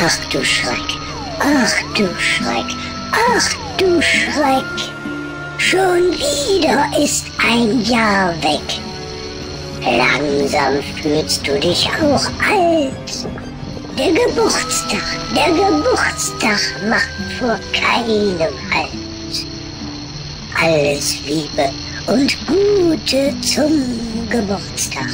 Ach du Schreck, ach du Schreck, ach du Schreck. Schon wieder ist ein Jahr weg. Langsam fühlst du dich auch alt. Der Geburtstag macht vor keinem Halt. Alles Liebe und Gute zum Geburtstag.